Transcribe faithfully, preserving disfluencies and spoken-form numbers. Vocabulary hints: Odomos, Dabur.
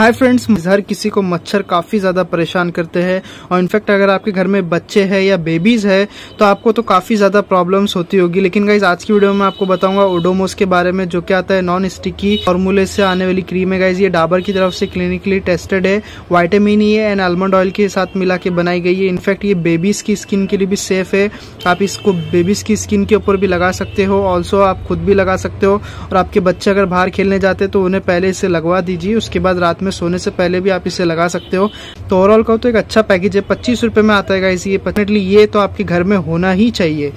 Hi friends, हर किसी को मच्छर काफ़ी ज़्यादा परेशान करते हैं और इनफैक्ट अगर आपके घर में बच्चे हैं या बेबीज़ है तो आपको तो काफ़ी ज़्यादा प्रॉब्लम्स होती होगी। लेकिन गाइज आज की वीडियो में आपको बताऊंगा ओडोमोस के बारे में, जो कि आता है नॉन स्टिकी फॉर्मूले से आने वाली क्रीम है। गाइज ये डाबर की तरफ से क्लिनिकली टेस्टेड है, vitamin E and almond oil के साथ मिला के बनाई गई है। इनफैक्ट ये बेबीज़ की स्किन के लिए भी सेफ़ है, आप इसको बेबीज़ की स्किन के ऊपर भी लगा सकते हो, ऑल्सो आप खुद भी लगा सकते हो। और आपके बच्चे अगर बाहर खेलने जाते तो उन्हें पहले इसे लगवा दीजिए, उसके बाद रात में सोने से पहले भी आप इसे लगा सकते हो। तो ओवरऑल कहूं तो एक अच्छा पैकेज है, पच्चीस रुपए में आता है गाइस ये। डेफिनेटली ये तो आपके घर में होना ही चाहिए।